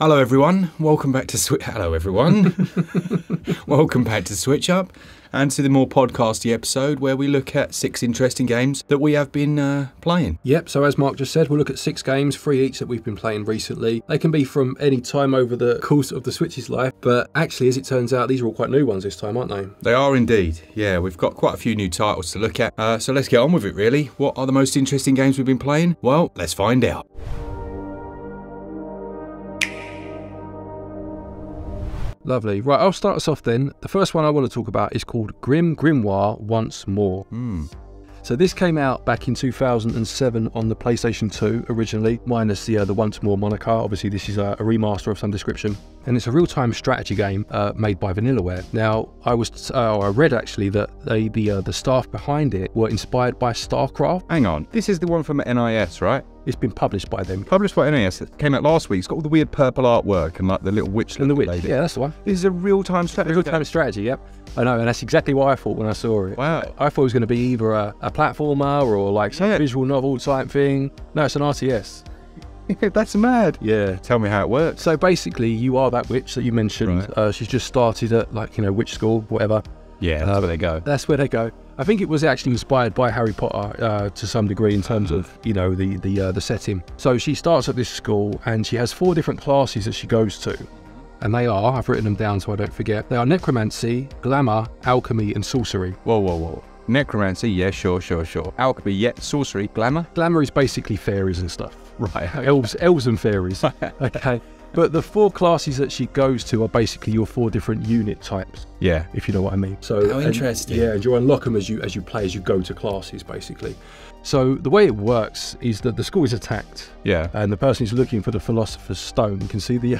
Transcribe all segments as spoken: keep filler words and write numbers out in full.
Hello everyone, welcome back to Switch. Hello everyone, welcome back to SwitchUp and to the more podcasty episode where we look at six interesting games that we have been uh, playing. Yep, so as Mark just said, we'll look at six games, three each that we've been playing recently. They can be from any time over the course of the Switch's life, but actually as it turns out, these are all quite new ones this time, aren't they? They are indeed, yeah, we've got quite a few new titles to look at, uh, so let's get on with it really. What are the most interesting games we've been playing? Well, let's find out. Lovely. Right, I'll start us off then. The first one I want to talk about is called Grim Grimoire Once More. Mm. So this came out back in two thousand seven on the PlayStation two originally, minus the, uh, the Once More moniker. Obviously this is a, a remaster of some description. And it's a real-time strategy game uh, made by VanillaWare. Now, I was uh, I read actually that they, the, uh, the staff behind it were inspired by StarCraft. Hang on, this is the one from N I S, right? It's been published by them. Published by N E S. It came out last week. It's got all the weird purple artwork and like the little witch and the witch. Lady. Yeah, that's the one. This is a real-time strategy. Real-time strategy. Yep. I know, and that's exactly what I thought when I saw it. Wow. I thought it was going to be either a, a platformer or like some yeah. visual novel type thing. No, it's an R T S. That's mad. Yeah. Tell me how it works. So basically, you are that witch that you mentioned. Right. Uh, she's just started at like you know witch school, whatever. Yeah, that's uh, where they go. That's where they go. I think it was actually inspired by Harry Potter uh, to some degree in terms of, you know, the the, uh, the setting. So she starts at this school and she has four different classes that she goes to. And they are, I've written them down so I don't forget. They are necromancy, glamour, alchemy and sorcery. Whoa, whoa, whoa. Necromancy, yeah, sure, sure, sure. Alchemy, yeah, sorcery, glamour? Glamour is basically fairies and stuff. Right. Elves, elves and fairies. Okay. But the four classes that she goes to are basically your four different unit types. Yeah. If you know what I mean. So how interesting. And, yeah, and you unlock them as you as you play, as you go to classes, basically. So the way it works is that the school is attacked. Yeah. And the person who's looking for the Philosopher's Stone, you can see the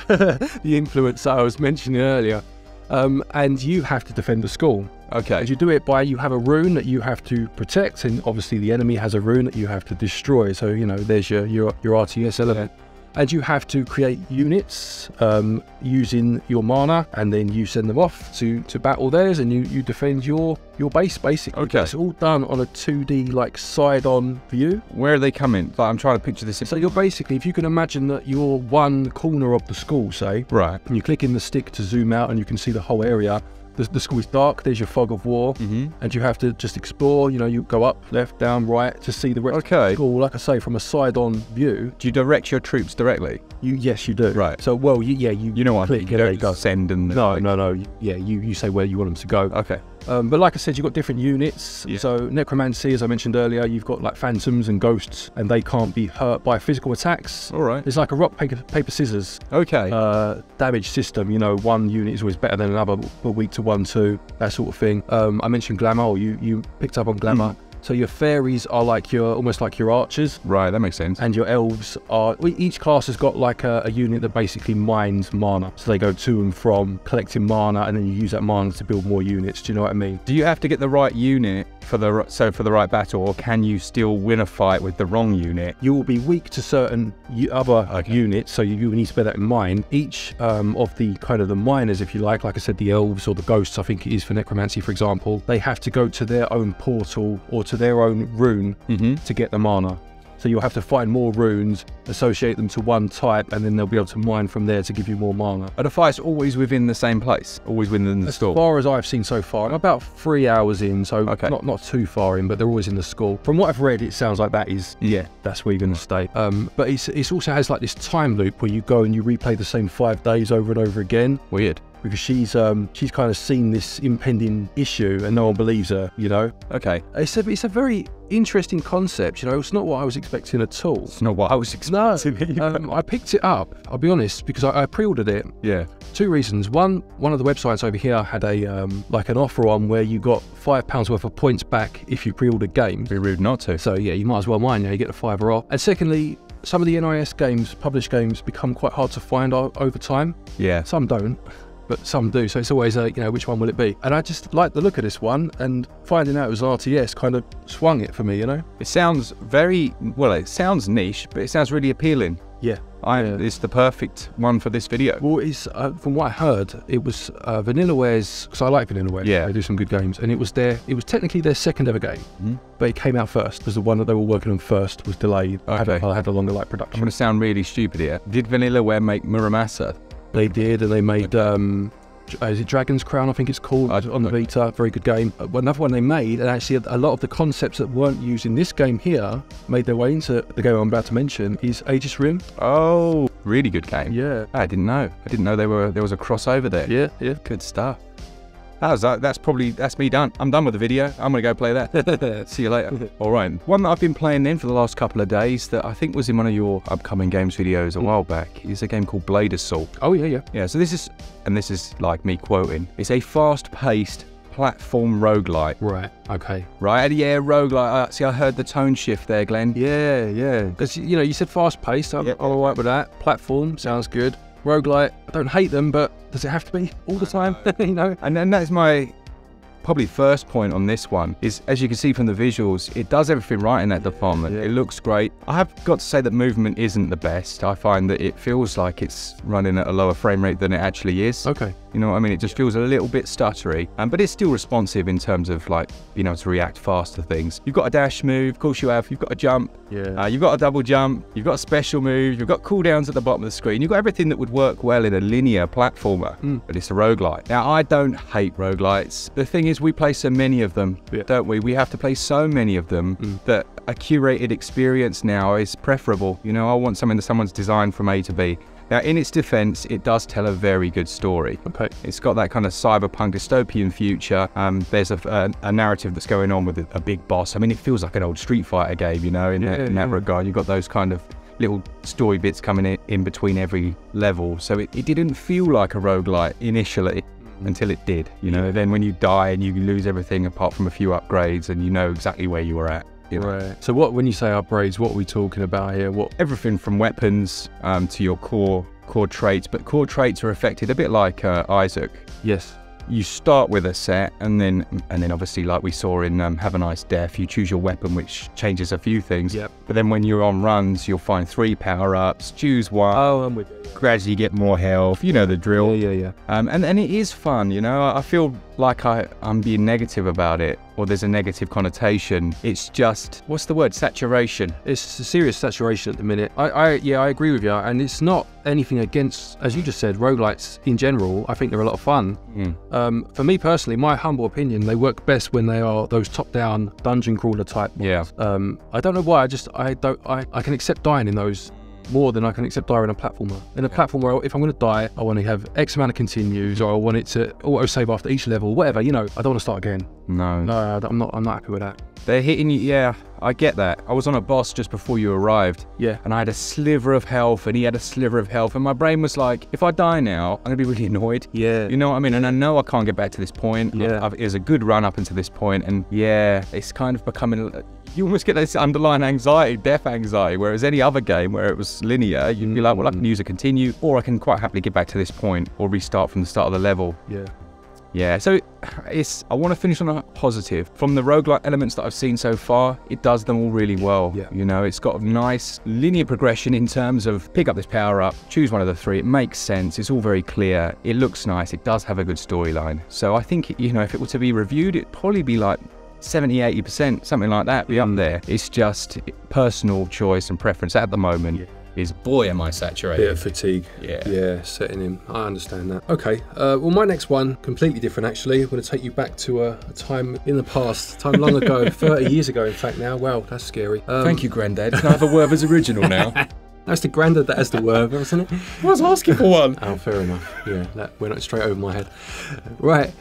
the influence I was mentioning earlier. Um, and you have to defend the school. Okay. And you do it by, you have a rune that you have to protect, and obviously the enemy has a rune that you have to destroy. So, you know, there's your, your, your R T S element. Yeah. And you have to create units um, using your mana, and then you send them off to, to battle theirs, and you, you defend your, your base, basically. Okay. It's all done on a two D, like, side-on view. Where are they coming? Like, I'm trying to picture this. So you're basically, if you can imagine that you're one corner of the school, say. Right. And you click in the stick to zoom out, and you can see the whole area. The, the school is dark, there's your fog of war, mm-hmm. and you have to just explore, you know, you go up, left, down, right, to see the rest okay. of the school, like I say, from a side-on view. Do you direct your troops directly? You Yes, you do. Right. So, well, you, yeah, you You know what, click, you don't go. send and... No, like... no, no, yeah, you, you say where you want them to go. Okay. Um, but like I said, you've got different units. Yeah. So necromancy, as I mentioned earlier, you've got like phantoms and ghosts, and they can't be hurt by physical attacks. All right. It's like a rock, paper, paper scissors. Okay. Uh, damage system. You know, one unit is always better than another, but weak to one, two, that sort of thing. Um, I mentioned glamour. You you picked up on glamour. Mm. So your fairies are like your, almost like your archers. Right, that makes sense. And your elves are, each class has got like a, a unit that basically mines mana. So they go to and from collecting mana, and then you use that mana to build more units. Do you know what I mean? Do you have to get the right unit for the, so for the right battle, or can you still win a fight with the wrong unit? You will be weak to certain other okay. units, so you, you need to bear that in mind. Each um, of the kind of the miners, if you like, like I said, the elves or the ghosts, I think it is for necromancy, for example, they have to go to their own portal or to their own rune mm-hmm. to get the mana. So you'll have to find more runes, associate them to one type, and then they'll be able to mine from there to give you more mana. Are the fights always within the same place? Always within the school? As far as I've seen so far, I'm about three hours in, so okay. not, not too far in, but they're always in the school. From what I've read, it sounds like that is, yeah, that's where you're going to stay. Um, but it's, it's also has like this time loop where you go and you replay the same five days over and over again. Weird. Because she's um, she's kind of seen this impending issue and no one believes her, you know? Okay. It's a, it's a very interesting concept, you know? It's not what I was expecting at all. It's not what I was expecting. No, um, I picked it up, I'll be honest, because I, I pre-ordered it. Yeah. Two reasons. One, one of the websites over here had a um, like an offer on where you got five pounds worth of points back if you pre-ordered games. Be rude not to. So yeah, you might as well mind, you know, you get the fiver off. And secondly, some of the N I S games, published games, become quite hard to find over time. Yeah. Some don't. But some do, so it's always a, you know, which one will it be? And I just like the look of this one, and finding out it was R T S kind of swung it for me, you know? It sounds very, well, it sounds niche, but it sounds really appealing. Yeah. I, yeah. It's the perfect one for this video. Well, it's, uh, from what I heard, it was uh, VanillaWare's, because I like VanillaWare, yeah. They do some good games, and it was their, it was technically their second ever game, mm-hmm. but it came out first, because the one that they were working on first was delayed, okay. had, a, had a longer like production. I'm going to sound really stupid here. Did VanillaWare make Muramasa? They did, and they made, um, is it Dragon's Crown, I think it's called, I, on the okay. Vita, very good game. Another one they made, and actually a lot of the concepts that weren't used in this game here made their way into the game I'm about to mention, is Aegis Rim. Oh, really good game. Yeah. I didn't know. I didn't know there were there was a crossover there. Yeah, yeah. Good stuff. That was, uh, that's probably, that's me done. I'm done with the video. I'm going to go play that. See you later. All right. One that I've been playing then for the last couple of days that I think was in one of your upcoming games videos a mm. while back is a game called Blade Assault. Oh, yeah, yeah. Yeah, so this is, and this is like me quoting, it's a fast-paced platform roguelite. Right, okay. Right, yeah, roguelite. Uh, see, I heard the tone shift there, Glenn. Yeah, yeah. Because, you know, you said fast-paced. I'm yeah. all right with that. Platform, sounds good. Roguelite, I don't hate them, but does it have to be all the time? You know, and then that's my probably first point on this one is, as you can see from the visuals, it does everything right in that yeah, department. Yeah. It looks great. I have got to say that movement isn't the best. I find that it feels like it's running at a lower frame rate than it actually is. Okay. You know what I mean? It just feels a little bit stuttery, um, but it's still responsive in terms of like being able to react fast to things. You've got a dash move, of course you have. You've got a jump. Yeah. Uh, you've got a double jump. You've got a special move. You've got cooldowns at the bottom of the screen. You've got everything that would work well in a linear platformer, mm. but it's a roguelite. Now, I don't hate roguelites. The thing is, we play so many of them, yeah. don't we? We have to play so many of them mm. that a curated experience now is preferable. You know, I want something that someone's designed from A to B. Now, in its defense, it does tell a very good story. Okay. It's got that kind of cyberpunk dystopian future. Um, there's a, a, a narrative that's going on with a, a big boss. I mean, it feels like an old Street Fighter game, you know, in, yeah, that, in yeah. that regard. You've got those kind of little story bits coming in, in between every level. So it, it didn't feel like a roguelite initially. Until it did, you know, yeah. then when you die and you lose everything apart from a few upgrades and you know exactly where you were at. You know? Right. So what, when you say upgrades, what are we talking about here? What? Everything from weapons um, to your core, core traits, but core traits are affected a bit like uh, Isaac. Yes. You start with a set and then, and then obviously like we saw in um, Have a Nice Death, you choose your weapon, which changes a few things. Yep. But then when you're on runs, you'll find three power-ups, choose one. Oh, I'm with you. Gradually get more health, you know the drill. Yeah, yeah, yeah. Um, and, and it is fun, you know? I feel like I, I'm being negative about it, or there's a negative connotation. It's just, what's the word? Saturation. It's a serious saturation at the minute. I, I yeah, I agree with you, and it's not anything against, as you just said, roguelites in general. I think they're a lot of fun. Mm. Um, for me personally, my humble opinion, they work best when they are those top-down dungeon crawler type ones. Yeah. Um, I don't know why, I just, I don't, I, I can accept dying in those more than I can accept dying in a platformer. In a platformer, if I'm going to die, I want to have X amount of continues, or I want it to auto-save after each level, whatever, you know, I don't want to start again. No. No, I'm not, I'm not happy with that. They're hitting you, yeah, I get that. I was on a boss just before you arrived. Yeah. And I had a sliver of health, and he had a sliver of health, and my brain was like, if I die now, I'm gonna be really annoyed. Yeah. You know what I mean? And I know I can't get back to this point. Yeah. I've, I've, it was a good run up until this point, and yeah, it's kind of becoming, you almost get this underlying anxiety, death anxiety, whereas any other game where it was linear, you'd be like, well, I can use a continue, or I can quite happily get back to this point, or restart from the start of the level. Yeah. Yeah, so it's, I want to finish on a positive. From the roguelike elements that I've seen so far, it does them all really well. Yeah. You know, it's got a nice linear progression in terms of pick up this power-up, choose one of the three, it makes sense, it's all very clear, it looks nice, it does have a good storyline. So I think, you know, if it were to be reviewed, it'd probably be like seventy, eighty percent, something like that, be mm. up there. It's just personal choice and preference at the moment. Yeah. Is boy am I saturated. Bit of fatigue. Yeah. Yeah, setting in. I understand that. Okay, uh, well my next one, completely different actually. I'm gonna take you back to a, a time in the past, time long ago, thirty years ago in fact now. Wow, that's scary. Um, Thank you, Grandad. Can I have a Werther's original now? That's the Grandad that has the word, wasn't it? I was asking for one. Oh, fair enough. Yeah, that went straight over my head. Right.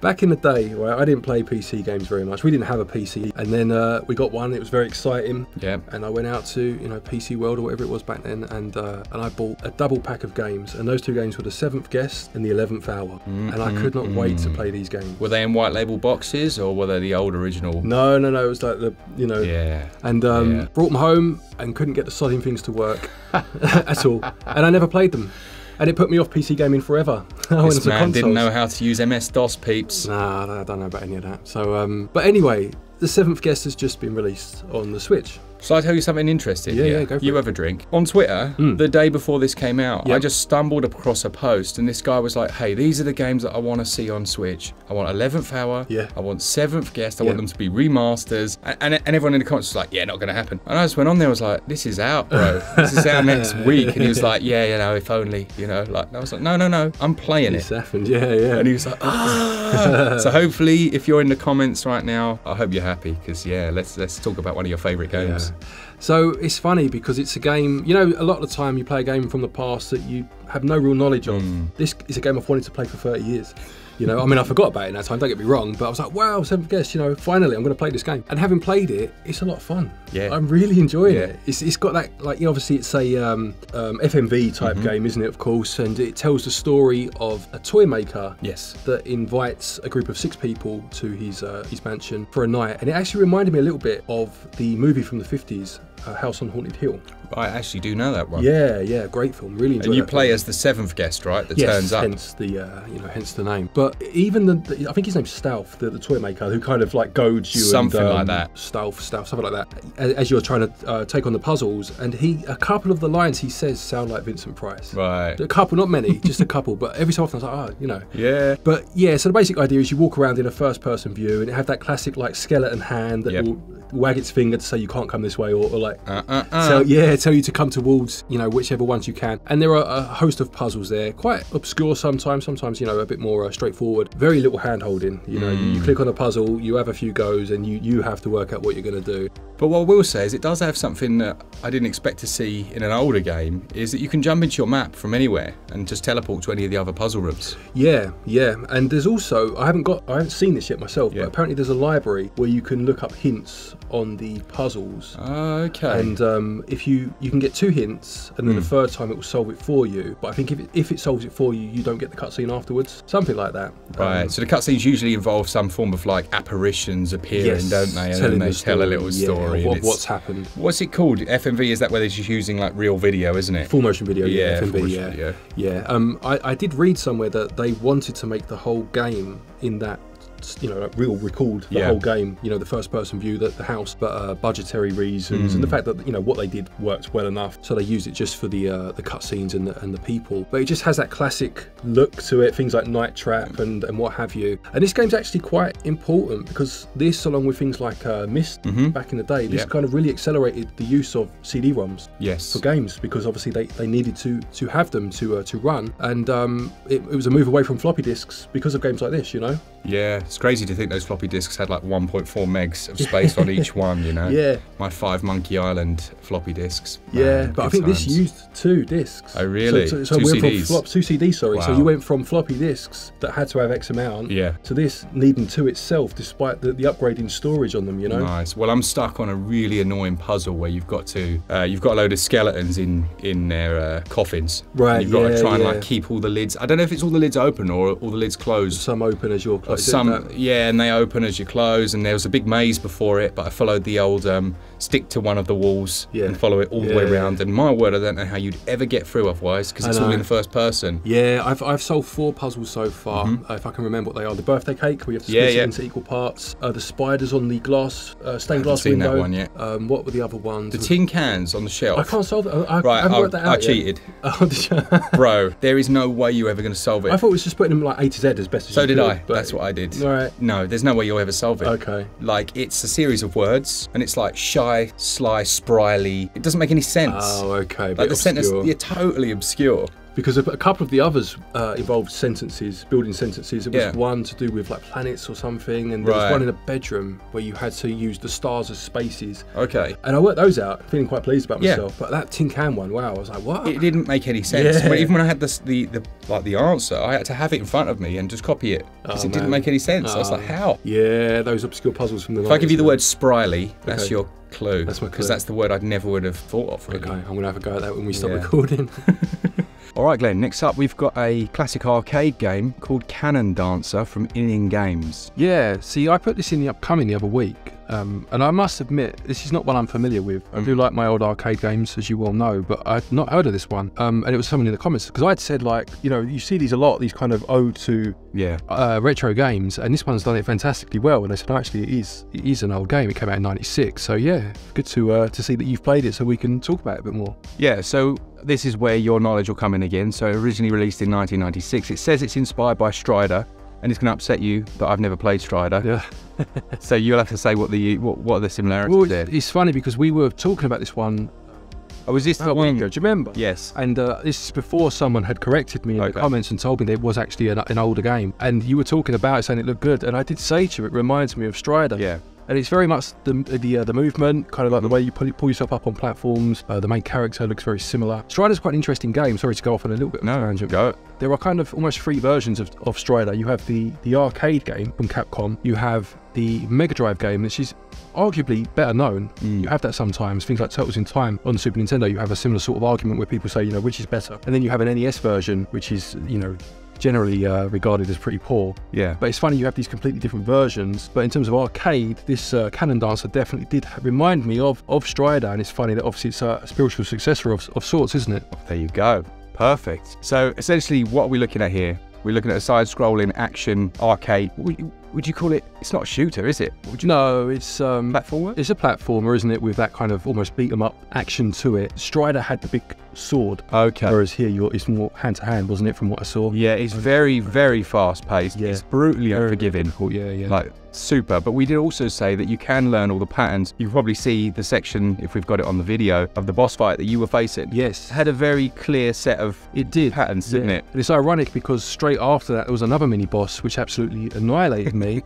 Back in the day, right, I didn't play P C games very much. We didn't have a P C, and then uh, we got one. It was very exciting. Yeah. And I went out to, you know, P C World or whatever it was back then, and uh, and I bought a double pack of games, and those two games were The Seventh Guest and The Eleventh Hour, mm, and I could not mm, wait mm. to play these games. Were they in white label boxes, or were they the old original? No, no, no. It was like the, you know. Yeah. And um, yeah. brought them home and couldn't get the sodding things to work at all, and I never played them. And it put me off P C gaming forever. This man didn't know how to use M S DOS, peeps. Nah, I don't know about any of that. So, um, but anyway, The Seventh Guest has just been released on the Switch. Shall I tell you something interesting? Yeah, yeah, yeah, go for you it. You have a drink. On Twitter, mm. the day before this came out, yep. I just stumbled across a post and this guy was like, hey, these are the games that I want to see on Switch. I want Eleventh Hour, yeah. I want Seventh Guest, I yeah. want them to be remasters. And, and, and everyone in the comments was like, yeah, not going to happen. And I just went on there and was like, this is out, bro. This is out next week. And he was like, yeah, you know, if only, you know. Like, and I was like, no, no, no, I'm playing this it. This happened, yeah, yeah. And he was like, ah. So hopefully, if you're in the comments right now, I hope you're happy, because yeah, let's, let's talk about one of your favorite games. Yeah. So it's funny because it's a game, you know, a lot of the time you play a game from the past that you have no real knowledge of. Mm. This is a game I've wanted to play for thirty years. You know, I mean, I forgot about it in that time, don't get me wrong, but I was like, wow, Seventh Guest, you know, finally I'm going to play this game. And having played it, it's a lot of fun. Yeah. I'm really enjoying yeah. it. It's, it's got that, like, you know, obviously it's a um, um, F M V type mm-hmm. game, isn't it, of course, and it tells the story of a toy maker yes. that invites a group of six people to his, uh, his mansion for a night. And it actually reminded me a little bit of the movie from the fifties, Uh, House on Haunted Hill. I actually do know that one. Yeah, yeah, great film. Really enjoyed it. And you play film. as the seventh guest, right? That yes, turns up. Hence the, uh, you know, hence the name. But even the, the I think his name's Stauf, the, the toy maker, who kind of like goads you. Something and, um, like that. Stauf, Stauf, something like that. As, as you're trying to uh, take on the puzzles, and he, a couple of the lines he says sound like Vincent Price. Right. A couple, not many, just a couple. But every so often I was like, oh, you know. Yeah. But yeah, so the basic idea is you walk around in a first-person view, and it have that classic like skeleton hand that yep. will wag its finger to say you can't come this way, or, or like. Uh, uh, uh. So yeah, tell you to come towards, you know, whichever ones you can. And there are a host of puzzles there, quite obscure sometimes, sometimes, you know, a bit more uh, straightforward. Very little hand holding, you know, mm. you click on a puzzle, you have a few goes and you, you have to work out what you're going to do. But what I will say is it does have something that I didn't expect to see in an older game, is that you can jump into your map from anywhere and just teleport to any of the other puzzle rooms. Yeah, yeah. And there's also, I haven't got, I haven't seen this yet myself, yeah. but apparently there's a library where you can look up hints on the puzzles. Uh, okay. Okay. And um, if you you can get two hints, and then mm. the third time it will solve it for you. But I think if it, if it solves it for you, you don't get the cutscene afterwards, something like that. Right. Um, so the cutscenes usually involve some form of like apparitions appearing, yes, don't they? And then they the tell a little yeah, story. What, what's happened? What's it called? F M V? Is that where they're just using like real video, isn't it? Full motion video. Yeah. F M V, full motion yeah. Video. Yeah. Um, I, I did read somewhere that they wanted to make the whole game in that. You know, like real record the yeah. whole game, you know, the first person view, that the house, but uh, budgetary reasons mm. and the fact that, you know, what they did worked well enough, so they used it just for the uh, the cutscenes and the, and the people. But it just has that classic look to it, things like Night Trap and, and what have you. And this game's actually quite important because this, along with things like uh, Myst mm-hmm. back in the day, this yep. kind of really accelerated the use of C D ROMs yes. for games, because obviously they, they needed to to have them to uh, to run. And um, it, it was a move away from floppy disks because of games like this, you know? Yeah. It's crazy to think those floppy disks had like one point four megs of space on each one, you know? Yeah. My five Monkey Island floppy disks. Man, yeah, but I think times. this used two disks. Oh, really? So, so, so two we went C Ds? From flop, two C Ds, sorry. Wow. So you went from floppy disks that had to have X amount yeah. to this needing two itself, despite the, the upgrade in storage on them, you know? Nice. Well, I'm stuck on a really annoying puzzle where you've got to, uh, you've got a load of skeletons in, in their uh, coffins. Right, and you've got yeah, to try and yeah. like keep all the lids. I don't know if it's all the lids open or all the lids closed. Some open as you're closed. Some Yeah, and they open as you close, and there was a big maze before it, but I followed the old um, stick to one of the walls yeah. and follow it all yeah, the way around. Yeah. And my word, I don't know how you'd ever get through otherwise, because it's all in the first person. Yeah, I've, I've solved four puzzles so far, mm-hmm. uh, if I can remember what they are. The birthday cake, we have to split yeah, yeah. it into equal parts. Uh, the spiders on the glass, uh, stained glass window. I haven't seen that one yet. Um, what were the other ones? The tin cans on the shelf. I can't solve that. I, I right, haven't I, worked that out I cheated. Oh, did you? Bro, there is no way you're ever going to solve it. I thought it was just putting them like A to Z as best as so you could. So did I. But that's what I did. Right. No, there's no way you'll ever solve it. Okay. Like, it's a series of words, and it's like shy, sly, spryly. It doesn't make any sense. Oh, okay. Like, the sentence, you're totally obscure. Because a couple of the others uh, involved sentences, building sentences. There was yeah. one to do with like planets or something, and there right. was one in a bedroom where you had to use the stars as spaces. Okay. And I worked those out, feeling quite pleased about myself. Yeah. But that tin can one, wow, I was like, what? It didn't make any sense. Yeah. But even when I had this, the, the like the answer, I had to have it in front of me and just copy it, because oh, it man. didn't make any sense. Oh. I was like, how? Yeah, those obscure puzzles from the. If I give you the word spryly, that's okay. your clue. That's my clue. Because that's the word I'd never would have thought of. Really. Okay, I'm gonna have a go at that when we stop yeah. recording. All right, Glenn, next up we've got a classic arcade game called Cannon Dancer from In In Games. Yeah, see, I put this in the upcoming the other week. Um, and I must admit, this is not one I'm familiar with. I do like my old arcade games, as you well know, but I'd not heard of this one. Um, and it was someone in the comments, because I'd said, like, you know, you see these a lot, these kind of ode to yeah. uh, retro games, and this one's done it fantastically well. And I said, oh, actually, it is, it is an old game. It came out in ninety-six. So yeah, good to, uh, to see that you've played it so we can talk about it a bit more. Yeah, so this is where your knowledge will come in again. So originally released in nineteen ninety-six, it says it's inspired by Strider. And it's going to upset you that I've never played Strider. Yeah. So you'll have to say what the what, what are the similarities well, there. It's funny because we were talking about this one. Oh, was this the one? Do you remember? Yes. And uh, this is before someone had corrected me in okay. the comments and told me that it was actually an, an older game. And you were talking about it, saying it looked good. And I did say to you, it reminds me of Strider. Yeah. And it's very much the the, uh, the movement, kind of like the way you pull, pull yourself up on platforms. Uh, the main character looks very similar. Strider's quite an interesting game. Sorry to go off on a little bit of no, a tangent. Go. There are kind of almost three versions of, of Strider. You have the, the arcade game from Capcom. You have the Mega Drive game, which is arguably better known. Mm. You have that sometimes. Things like Turtles in Time on the Super Nintendo, you have a similar sort of argument where people say, you know, which is better? And then you have an N E S version, which is, you know, generally uh, regarded as pretty poor. Yeah. But it's funny, you have these completely different versions, but in terms of arcade, this uh, Cannon Dancer definitely did remind me of, of Strider, and it's funny that obviously it's a spiritual successor of, of sorts, isn't it? There you go. Perfect. So essentially what are we looking at here? We're looking at a side-scrolling action arcade. Would you call it? It's not a shooter, is it? Would you no, it's um, platformer. It's a platformer, isn't it? With that kind of almost beat 'em up action to it. Strider had the big sword. Okay. Whereas here, you're it's more hand to hand, wasn't it? From what I saw. Yeah, it's very, very fast paced. Yeah. It's brutally very unforgiving. Difficult. Yeah, yeah. Like super. But we did also say that you can learn all the patterns. You can probably see the section if we've got it on the video of the boss fight that you were facing. Yes. It had a very clear set of it did patterns, yeah. didn't it? And it's ironic because straight after that, there was another mini boss which absolutely annihilated me.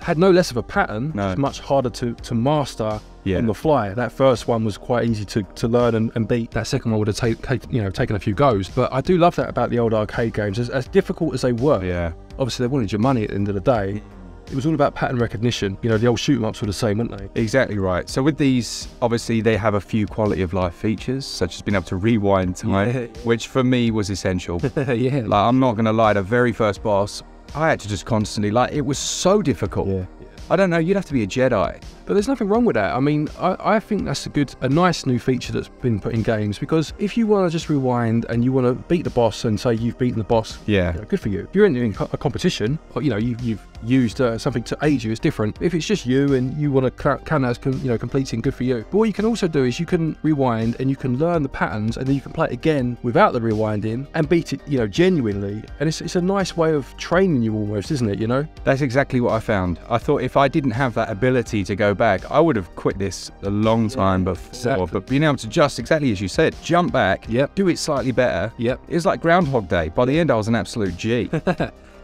Had no less of a pattern, no. It's much harder to, to master yeah. on the fly. That first one was quite easy to, to learn and, and beat. That second one would have take, take, you know, taken a few goes. But I do love that about the old arcade games. As, as difficult as they were, yeah. obviously they wanted your money at the end of the day. It was all about pattern recognition. You know, the old shoot-em-ups were the same, weren't they? Exactly right. So with these, obviously, they have a few quality of life features, such as being able to rewind time, yeah. which for me was essential. yeah. Like, I'm not going to lie, the very first boss, I had to just constantly, like, it was so difficult. Yeah. I don't know, you'd have to be a Jedi. But there's nothing wrong with that. I mean, I, I think that's a good, a nice new feature that's been put in games, because if you want to just rewind and you want to beat the boss and say you've beaten the boss, yeah, you know, good for you. If you're in, in a competition, or, you know, you've, you've used uh, something to aid you, it's different. If it's just you and you want to count as, you know, completing, good for you. But what you can also do is you can rewind and you can learn the patterns and then you can play it again without the rewinding and beat it, you know, genuinely. And it's, it's a nice way of training you almost, isn't it, you know? That's exactly what I found. I thought if I didn't have that ability to go back, I would have quit this a long time yeah, before, exactly. but being able to just, exactly as you said, jump back, yep. do it slightly better, yep. it was like Groundhog Day. By the end, I was an absolute G.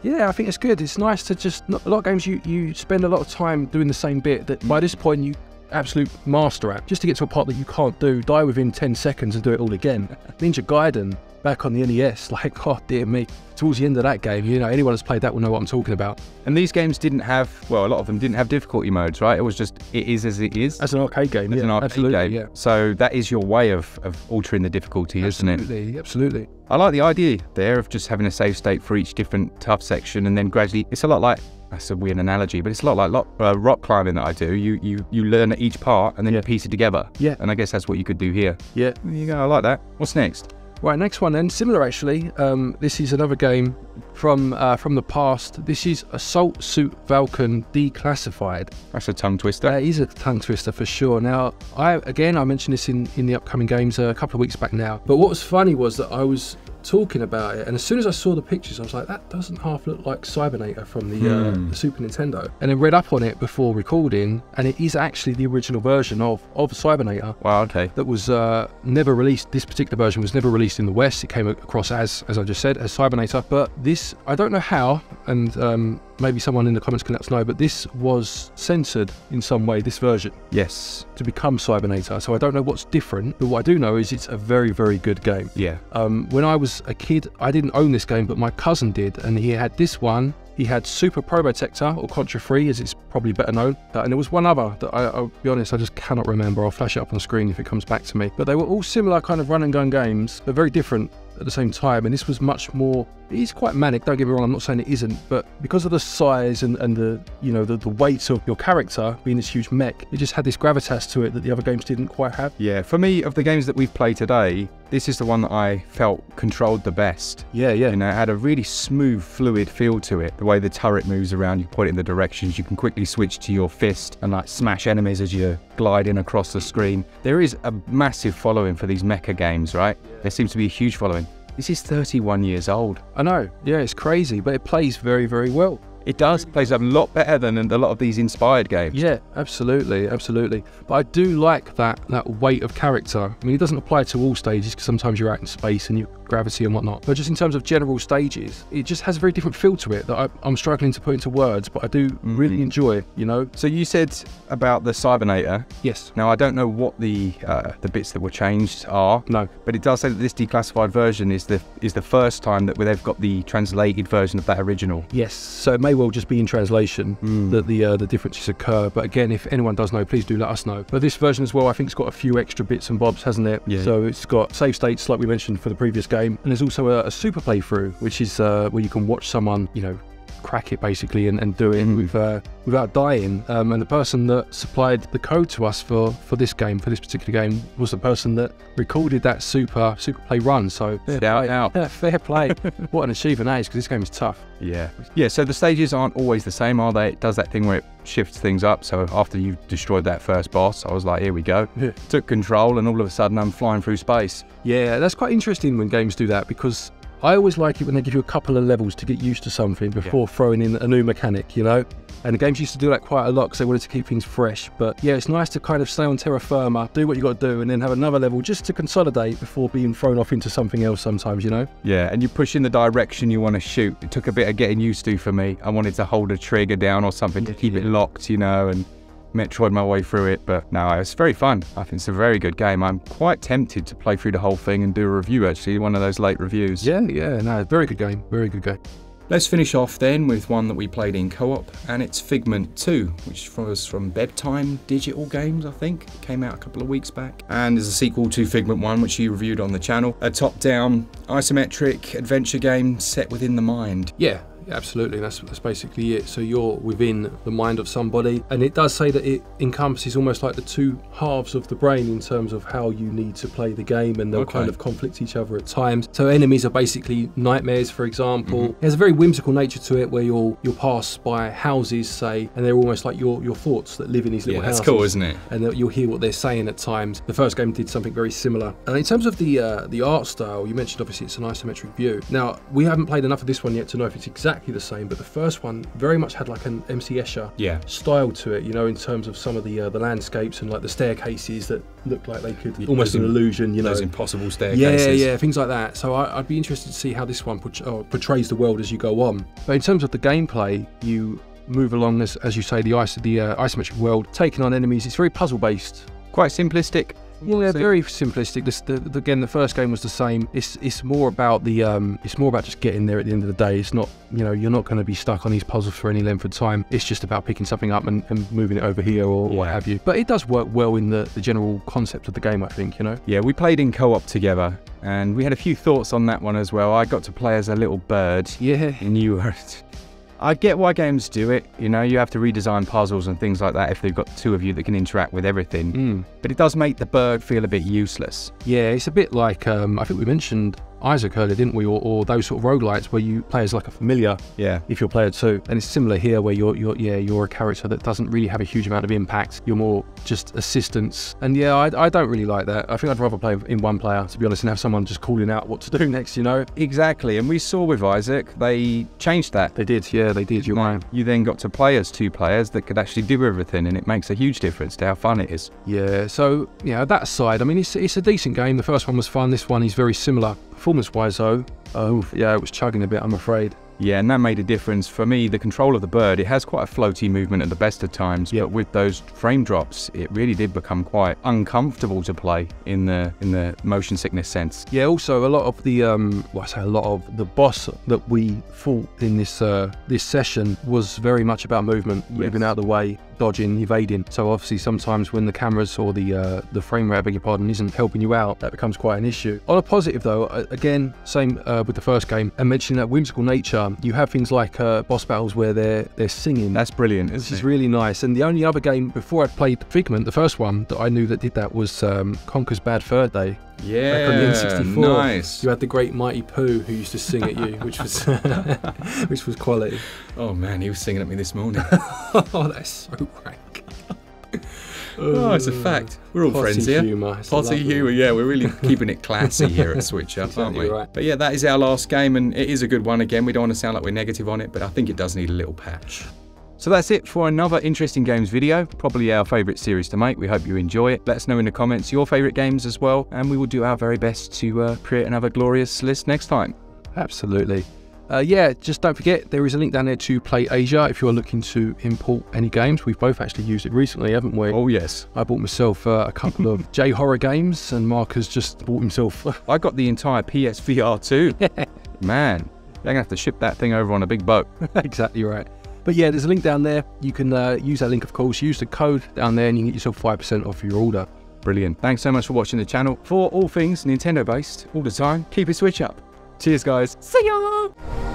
Yeah, I think it's good. It's nice to just, not, a lot of games you, you spend a lot of time doing the same bit that by this point you absolute master at, just to get to a part that you can't do, die within ten seconds and do it all again. Ninja Gaiden, back on the N E S, like, oh dear me. Towards the end of that game, you know, anyone who's played that will know what I'm talking about. And these games didn't have, well, a lot of them didn't have difficulty modes, right? It was just, it is as it is. As an arcade game, as yeah, an arcade absolutely, game. Yeah. So that is your way of, of altering the difficulty, absolutely, isn't it? Absolutely, absolutely. I like the idea there of just having a save state for each different tough section and then gradually, it's a lot like, that's a weird analogy, but it's a lot like lot, uh, rock climbing that I do. You you you learn each part and then yeah. you piece it together. Yeah. And I guess that's what you could do here. Yeah. There you go, I like that. What's next? Right, next one then, similar actually. Um, this is another game from uh, from the past. This is Assault Suit Vulcan Declassified. That's a tongue twister. That is a tongue twister for sure. Now, I again, I mentioned this in, in the upcoming games uh, a couple of weeks back now. But what was funny was that I was talking about it, and as soon as I saw the pictures, I was like, that doesn't half look like Cybernator from the, mm. uh, the Super Nintendo. And then read up on it before recording, and it is actually the original version of, of Cybernator. Wow, okay. That was uh, never released, this particular version was never released in the West. It came across as, as I just said, as Cybernator. But this, I don't know how, and um, maybe someone in the comments can let us know, but this was censored in some way, this version. Yes. To become Cybernator. So I don't know what's different, but what I do know is it's a very, very good game. Yeah. Um, when I was a kid, I didn't own this game, but my cousin did, and he had this one. He had Super Probotector, or Contra Free, as it's probably better known. Uh, and there was one other that I, I'll be honest, I just cannot remember. I'll flash it up on the screen if it comes back to me. But they were all similar kind of run and gun games, but very different. at the same time, and this was much more, it is quite manic, don't get me wrong, I'm not saying it isn't, but because of the size and, and the, you know, the, the weight of your character being this huge mech, it just had this gravitas to it that the other games didn't quite have. Yeah, for me, of the games that we've played today, this is the one that I felt controlled the best. Yeah, yeah. You know, it had a really smooth, fluid feel to it. The way the turret moves around, you point it in the directions, you can quickly switch to your fist and like smash enemies as you're gliding across the screen. There is a massive following for these mecha games, right? There seems to be a huge following. This is thirty-one years old. I know, yeah, it's crazy, but it plays very, very well. It does, plays a lot better than a lot of these inspired games. Yeah, absolutely, absolutely. But I do like that that weight of character. I mean, it doesn't apply to all stages because sometimes you're out in space and you gravity and whatnot. But just in terms of general stages, it just has a very different feel to it that I, I'm struggling to put into words, but I do mm-hmm. really enjoy, you know. So you said about the Cybernator. Yes. Now, I don't know what the uh, the bits that were changed are. No. But it does say that this declassified version is the, is the first time that they've got the translated version of that original. Yes. So it may well just be in translation mm. that the uh, the differences occur. But again, if anyone does know, please do let us know. But this version as well, I think it's got a few extra bits and bobs, hasn't it? Yeah. So it's got save states, like we mentioned, for the previous game. And there's also a, a super playthrough, which is uh, where you can watch someone, you know, crack it basically and, and do it mm. with, uh, without dying. Um, and the person that supplied the code to us for, for this game, for this particular game, was the person that recorded that super super play run. So fair play. Out. Yeah, fair play. What an achievement that is, because this game is tough. Yeah. Yeah, so the stages aren't always the same, are they? It does that thing where it shifts things up. So after you destroyed that first boss, I was like, here we go. Yeah. Took control and all of a sudden I'm flying through space. Yeah, that's quite interesting when games do that, because I always like it when they give you a couple of levels to get used to something before yeah. throwing in a new mechanic, you know? And the games used to do that quite a lot because they wanted to keep things fresh. But yeah, it's nice to kind of stay on terra firma, do what you got to do, and then have another level just to consolidate before being thrown off into something else sometimes, you know? Yeah, and you push in the direction you want to shoot. It took a bit of getting used to for me. I wanted to hold a trigger down or something to keep it locked, you know, and Metroid my way through it. But no, it's very fun. I think it's a very good game. I'm quite tempted to play through the whole thing and do a review, actually, one of those late reviews. Yeah, yeah, no, very good game, very good game. Let's finish off then with one that we played in co-op, and it's Figment two, which was from Bedtime Digital Games, I think. It came out a couple of weeks back. And there's a sequel to Figment one, which you reviewed on the channel. A top-down isometric adventure game set within the mind. Yeah. Absolutely, that's, that's basically it. So you're within the mind of somebody, and it does say that it encompasses almost like the two halves of the brain in terms of how you need to play the game, and they'll okay. kind of conflict each other at times. So enemies are basically nightmares, for example. Mm-hmm. It has a very whimsical nature to it, where you'll you'll pass by houses, say, and they're almost like your your thoughts that live in these little yeah, that's houses. That's cool, isn't it? And you'll hear what they're saying at times. The first game did something very similar. And in terms of the uh, the art style, you mentioned obviously it's an isometric view. Now, we haven't played enough of this one yet to know if it's exactly Exactly the same, but the first one very much had like an M C Escher yeah. style to it, you know, in terms of some of the uh, the landscapes and like the staircases that looked like they could almost an illusion, you know, those impossible staircases, yeah, yeah, things like that. So I, I'd be interested to see how this one portray oh, portrays the world as you go on. But in terms of the gameplay, you move along this, as you say, the ice, the uh, isometric world, taking on enemies. It's very puzzle based, quite simplistic. Well, yeah, very simplistic. This, the, the, again, the first game was the same. It's it's more about the um, it's more about just getting there at the end of the day. It's not, you know, you're not going to be stuck on these puzzles for any length of time. It's just about picking something up and, and moving it over here or yeah. what have you. But it does work well in the, the general concept of the game, I think, you know. Yeah, we played in co-op together, and we had a few thoughts on that one as well. I got to play as a little bird. Yeah, and you were. I get why games do it, you know, you have to redesign puzzles and things like that if they've got two of you that can interact with everything, mm. but it does make the bird feel a bit useless. Yeah, it's a bit like, um, I think we mentioned Isaac earlier, didn't we, or, or those sort of roguelites where you play as like a familiar, yeah, if you're player two, and it's similar here where you're, you're, yeah, you're a character that doesn't really have a huge amount of impact, you're more just assistance, and yeah, I, I don't really like that. I think I'd rather play in one player, to be honest, and have someone just calling out what to do next, you know? Exactly, and we saw with Isaac, they changed that. They did, yeah, they did, you're right. You then got to play as two players that could actually do everything, and it makes a huge difference to how fun it is. Yeah, so, yeah, that side, I mean, it's, it's a decent game, the first one was fun, this one is very similar. Performance-wise though, oh yeah, it was chugging a bit, I'm afraid. Yeah, and that made a difference. For me, the control of the bird, it has quite a floaty movement at the best of times, yep. but with those frame drops, it really did become quite uncomfortable to play in the in the motion sickness sense. Yeah, also a lot of the, um, well, I say a lot of the boss that we fought in this, uh, this session was very much about movement, yes. moving out of the way. dodging, evading. So obviously sometimes when the cameras or the uh, the frame rate, beg your pardon, isn't helping you out, that becomes quite an issue. On a positive though, again, same uh, with the first game, and mentioning that whimsical nature, you have things like uh, boss battles where they're they're singing. That's brilliant, isn't it? This is really nice. And the only other game before I'd played Figment, the first one that I knew that did that was um, Conker's Bad Fur Day. Yeah, back on the N sixty-four, nice. You had the great Mighty Pooh who used to sing at you, which was which was quality. Oh man, he was singing at me this morning. Oh, that's so rank. Oh, it's a fact. We're all Potty friends here. Humor. Potty humour, yeah, we're really keeping it classy here at SwitchUp, exactly, aren't we? Right. But yeah, that is our last game, and it is a good one again. We don't want to sound like we're negative on it, but I think it does need a little patch. So that's it for another Interesting Games video, probably our favourite series to make. We hope you enjoy it. Let us know in the comments your favourite games as well, and we will do our very best to uh, create another glorious list next time. Absolutely. Uh, yeah, just don't forget, there is a link down there to Play Asia if you're looking to import any games. We've both actually used it recently, haven't we? Oh, yes. I bought myself uh, a couple of J-horror games, and Mark has just bought himself... I got the entire P S V R too. Man, they're going to have to ship that thing over on a big boat. Exactly right. But yeah, there's a link down there. You can uh, use that link, of course. Use the code down there and you can get yourself five percent off your order. Brilliant. Thanks so much for watching the channel. For all things Nintendo-based, all the time, keep it Switch Up. Cheers, guys. See ya!